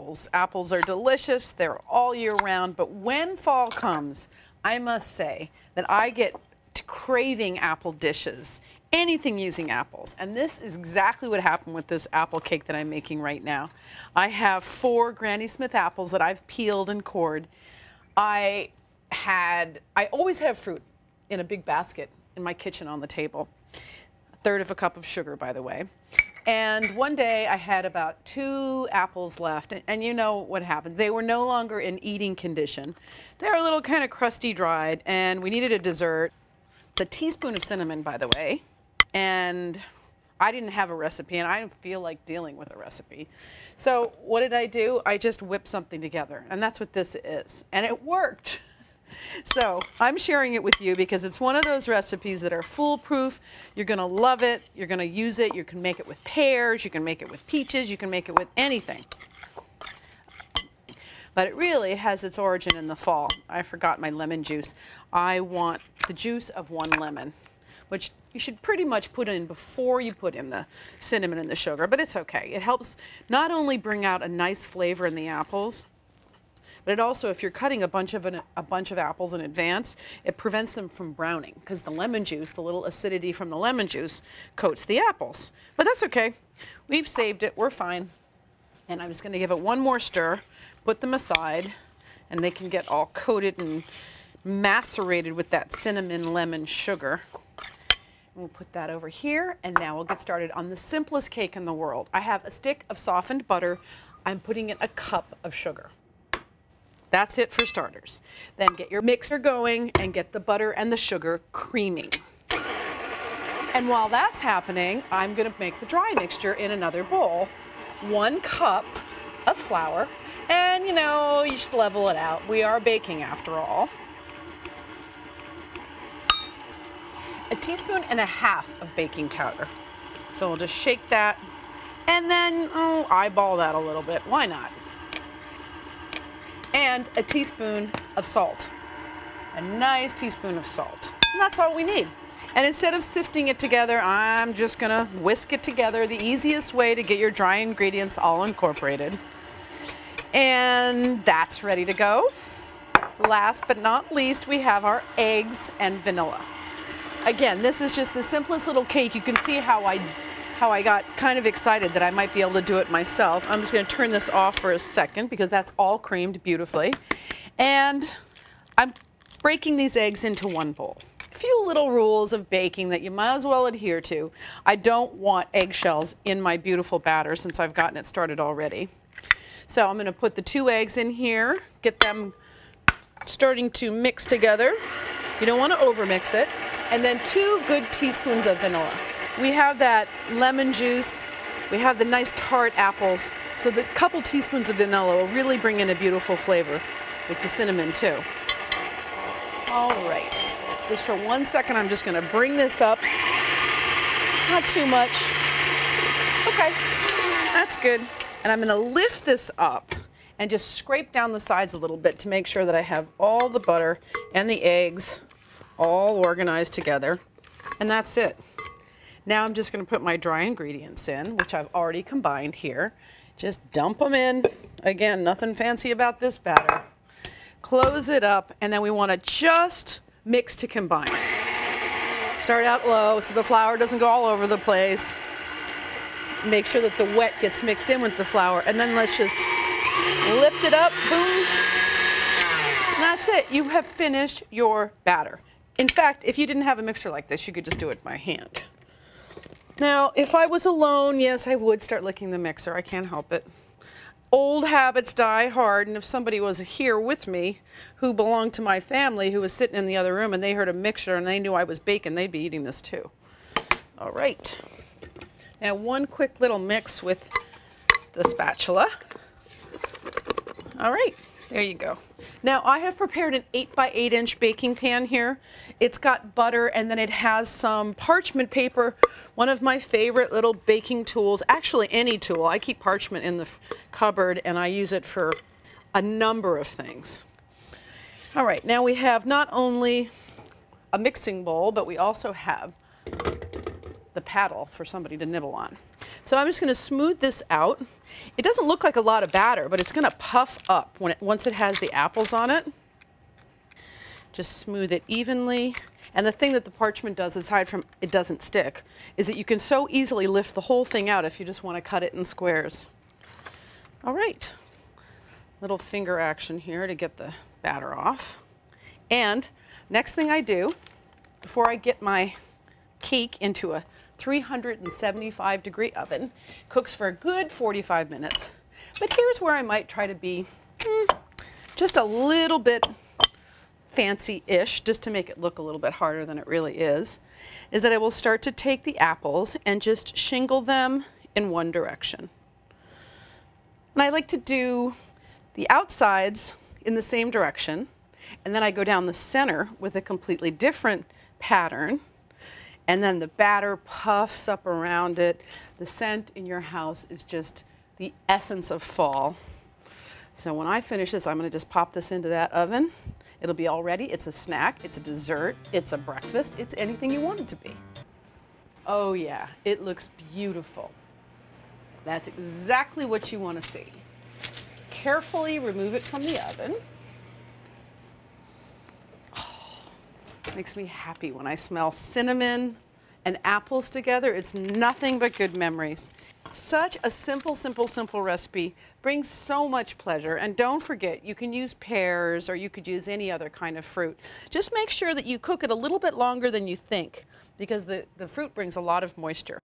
apples. Apples are delicious. They're all year round. But when fall comes, I must say that I get to craving apple dishes, anything using apples. And this is exactly what happened with this apple cake that I'm making right now. I have 4 Granny Smith apples that I've peeled and cored. I always have fruit in a big basket in my kitchen on the table. 1/3 of a cup of sugar, by the way. And one day I had about 2 apples left, and you know what happened. They were no longer in eating condition. They were a little kind of crusty dried, and we needed a dessert. It's a teaspoon of cinnamon, by the way, and I didn't have a recipe, and I didn't feel like dealing with a recipe. So what did I do? I just whipped something together, and that's what this is, and it worked. So I'm sharing it with you because it's one of those recipes that are foolproof. You're going to love it. You're going to use it. You can make it with pears. You can make it with peaches. You can make it with anything. But it really has its origin in the fall. I forgot my lemon juice. I want the juice of 1 lemon, which you should pretty much put in before you put in the cinnamon and the sugar, but it's okay. It helps not only bring out a nice flavor in the apples, but it also, if you're cutting a bunch of apples in advance, it prevents them from browning because the lemon juice, the little acidity from the lemon juice, coats the apples. But that's okay. We've saved it. We're fine. And I'm just going to give it one more stir, put them aside, and they can get all coated and macerated with that cinnamon, lemon, sugar. We'll put that over here, and now we'll get started on the simplest cake in the world. I have a stick of softened butter. I'm putting in a cup of sugar. That's it for starters. Then get your mixer going and get the butter and the sugar creaming. And while that's happening, I'm going to make the dry mixture in another bowl. 1 cup of flour, and you know, you should level it out. We are baking after all. A teaspoon and a half of baking powder. So we'll just shake that and then eyeball that a little bit. Why not? And a teaspoon of salt, a nice teaspoon of salt. And that's all we need. And instead of sifting it together, I'm just gonna whisk it together, the easiest way to get your dry ingredients all incorporated. And that's ready to go. Last but not least, we have our eggs and vanilla. Again, this is just the simplest little cake. You can see how I got kind of excited that I might be able to do it myself. I'm just going to turn this off for a second because that's all creamed beautifully. And I'm breaking these eggs into one bowl. A few little rules of baking that you might as well adhere to. I don't want eggshells in my beautiful batter since I've gotten it started already. So I'm going to put the 2 eggs in here, get them starting to mix together. You don't want to overmix it. And then 2 good teaspoons of vanilla. We have that lemon juice, we have the nice tart apples, so the couple teaspoons of vanilla will really bring in a beautiful flavor with the cinnamon too. All right, just for one second I'm just going to bring this up, not too much, okay, that's good. And I'm going to lift this up and just scrape down the sides a little bit to make sure that I have all the butter and the eggs all organized together, and that's it. Now I'm just going to put my dry ingredients in, which I've already combined here. Just dump them in. Again, nothing fancy about this batter. Close it up, and then we want to just mix to combine. Start out low so the flour doesn't go all over the place. Make sure that the wet gets mixed in with the flour, and then let's just lift it up, boom. And that's it. You have finished your batter. In fact, if you didn't have a mixer like this, you could just do it by hand. Now, if I was alone, yes, I would start licking the mixer. I can't help it. Old habits die hard, and if somebody was here with me who belonged to my family who was sitting in the other room and they heard a mixer and they knew I was baking, they'd be eating this too. All right. Now, one quick little mix with the spatula. All right. There you go. Now I have prepared an 8 by 8 inch baking pan here. It's got butter and then it has some parchment paper, one of my favorite little baking tools, actually any tool. I keep parchment in the cupboard and I use it for a number of things. All right, now we have not only a mixing bowl, but we also have the paddle for somebody to nibble on. So I'm just going to smooth this out. It doesn't look like a lot of batter, but it's going to puff up once it has the apples on it. Just smooth it evenly. And the thing that the parchment does, aside from it doesn't stick, is that you can so easily lift the whole thing out if you just want to cut it in squares. All right. Little finger action here to get the batter off. And next thing I do, before I get my cake into a 375 degree oven, cooks for a good 45 minutes. But here's where I might try to be just a little bit fancy-ish, just to make it look a little bit harder than it really is that I will start to take the apples and just shingle them in one direction. And I like to do the outsides in the same direction, and then I go down the center with a completely different pattern, and then the batter puffs up around it. The scent in your house is just the essence of fall. So when I finish this, I'm going to just pop this into that oven. It'll be all ready. It's a snack, it's a dessert, it's a breakfast, it's anything you want it to be. Oh yeah, it looks beautiful. That's exactly what you want to see. Carefully remove it from the oven. Oh, makes me happy when I smell cinnamon and apples together. It's nothing but good memories. Such a simple, simple, simple recipe brings so much pleasure. And don't forget, you can use pears or you could use any other kind of fruit. Just make sure that you cook it a little bit longer than you think because the fruit brings a lot of moisture.